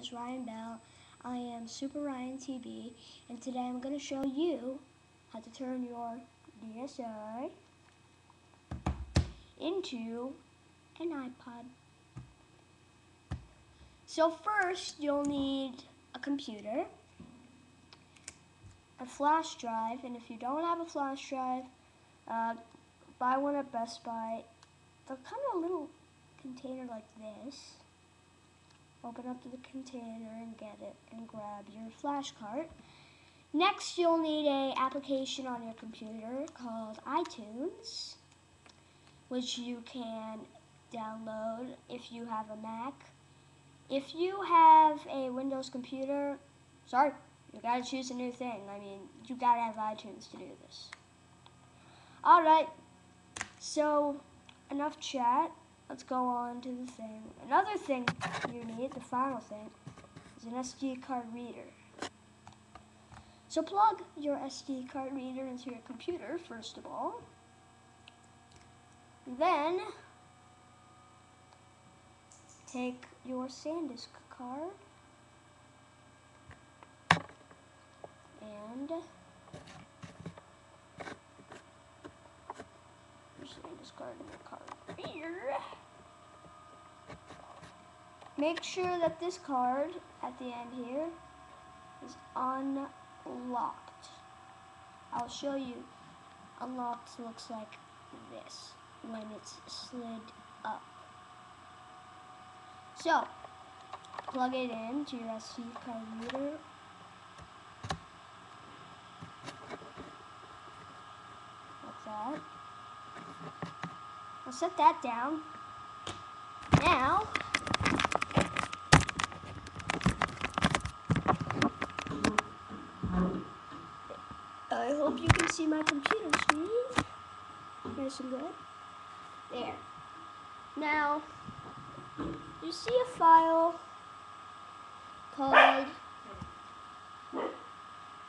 is Ryan Bell. I am Super Ryan TV, and today I'm going to show you how to turn your DSi into an iPod. So first, you'll need a computer, a flash drive, and if you don't have a flash drive, buy one at Best Buy. They'll come in a little container like this. Open up the container and get it and grab your flash cart. Next, you'll need an application on your computer called iTunes, which you can download if you have a Mac. If you have a Windows computer, sorry, you gotta choose a new thing. I mean, you gotta have iTunes to do this. All right, so enough chat. Let's go on to the thing. Another thing you need, the final thing, is an SD card reader. So plug your SD card reader into your computer, first of all. Then take your SanDisk card and your SanDisk card and your card reader. Make sure that this card at the end here is unlocked. I'll show you. Unlocked looks like this when it's slid up. So, plug it in to your SD card reader. Like that. I'll set that down. Now, I hope you can see my computer screen. Nice and good. There. Now, you see a file called,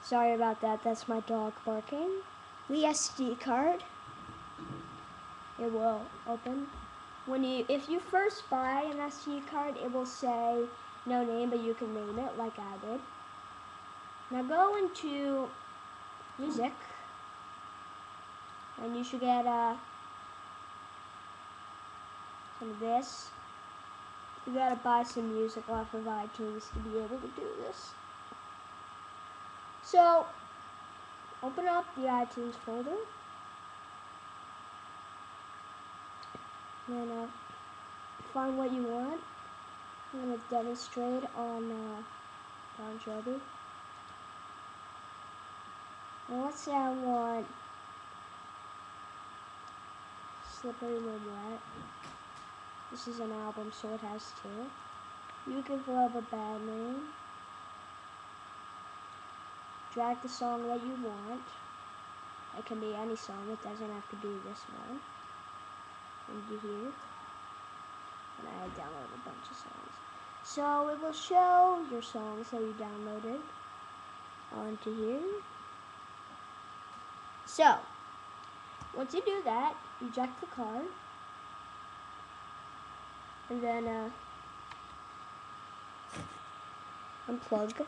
sorry about that, that's my dog barking, the SD card. It will open. If you first buy an SD card, it will say no name, but you can name it like I did. Now go into music, and you should get some of this. You gotta buy some music off of iTunes to be able to do this. So, open up the iTunes folder. And then find what you want. I'm gonna demonstrate on Joby. Now let's say I want Slippery When Wet. This is an album, so it has two. You Give Love a Bad Name. Drag the song that you want. It can be any song, it doesn't have to be this one. And you hear. And I downloaded a bunch of songs. So it will show your songs that you downloaded onto here. So, once you do that, eject the card. And then unplug.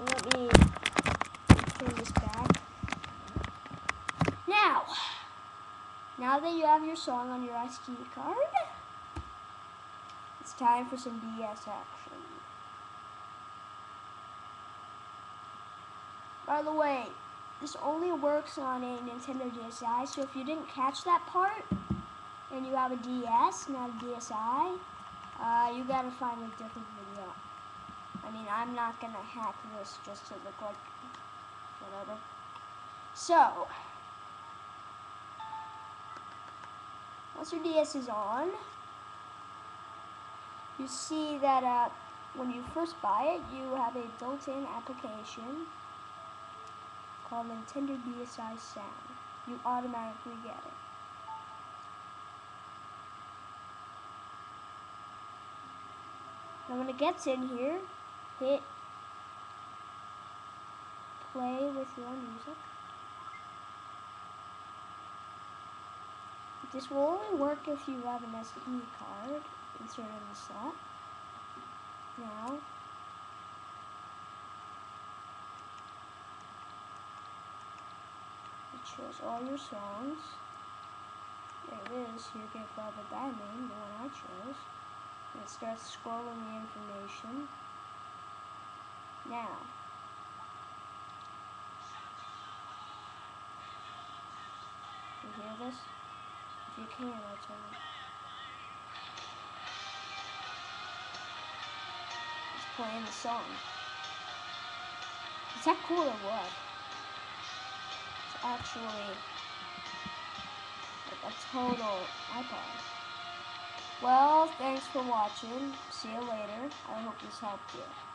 Let me turn this back. Now that you have your song on your SD card, it's time for some DS action. By the way, this only works on a Nintendo DSi, so if you didn't catch that part, and you have a DS, not a DSi, you gotta find a different video. I mean, I'm not gonna hack this just to look like whatever. So, once your DS is on, you see that when you first buy it, you have a built-in application called Nintendo DSi Sound. You automatically get it. Now when it gets in here, hit play with your music. This will only work if you have an SD card inserted in the slot. now. It shows all your songs. There it is, You Get Bob a Bad Name, the one I chose. And it starts scrolling the information. Now, you hear this? If you can, I'll tell you. It's playing the song. Is that cool or what? It's actually like a total iPod. Well, thanks for watching. See you later. I hope this helped you.